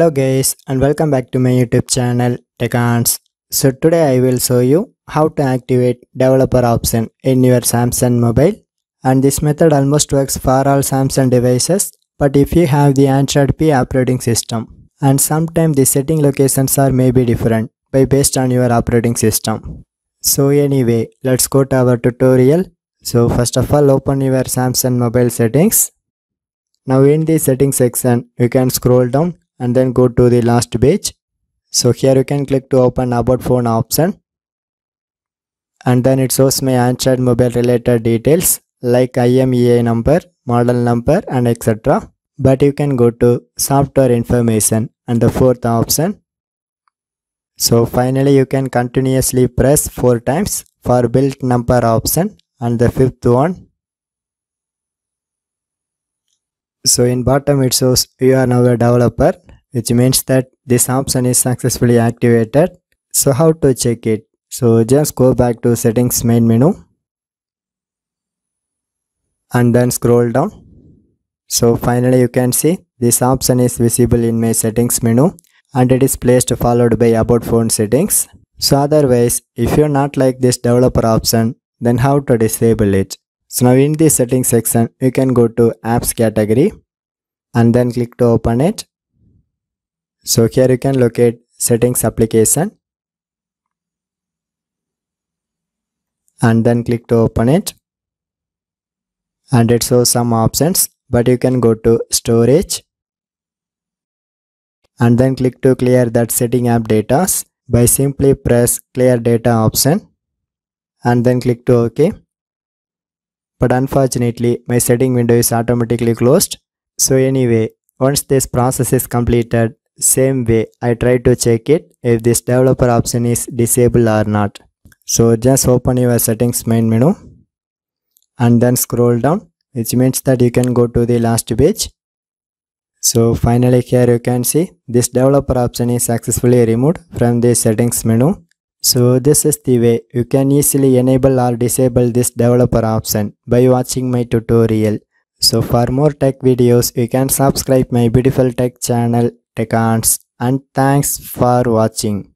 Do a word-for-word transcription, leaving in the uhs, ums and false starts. Hello guys, and welcome back to my YouTube channel Teconz. So today I will show you how to activate developer option in your Samsung mobile, and this method almost works for all Samsung devices, but if you have the Android P operating system, and sometimes the setting locations are maybe different by based on your operating system. So anyway, let's go to our tutorial. So first of all, open your Samsung mobile settings. Now in the settings section, you can scroll down and then go to the last page. So here you can click to open about phone option, and then it shows my Android mobile related details like I M E I number, model number, and et cetera. But you can go to software information and the fourth option. So finally, you can continuously press four times for build number option and the fifth one. So in bottom it shows you are now a developer, which means that this option is successfully activated. So how to check it? So just go back to settings main menu and then scroll down. So finally you can see this option is visible in my settings menu, and it is placed followed by about phone settings. So otherwise, if you not like this developer option, then how to disable it? So now in the settings section, you can go to apps category and then click to open it. So here you can locate settings application and then click to open it, and it shows some options, but you can go to storage and then click to clear that setting app data by simply press clear data option and then click to OK. But unfortunately, my setting window is automatically closed. So anyway, once this process is completed, same way I try to check it if this developer option is disabled or not. So just open your settings main menu and then scroll down, which means that you can go to the last page. So finally here you can see this developer option is successfully removed from the settings menu. So this is the way you can easily enable or disable this developer option by watching my tutorial. So for more tech videos, you can subscribe my beautiful tech channel Teconz, and thanks for watching.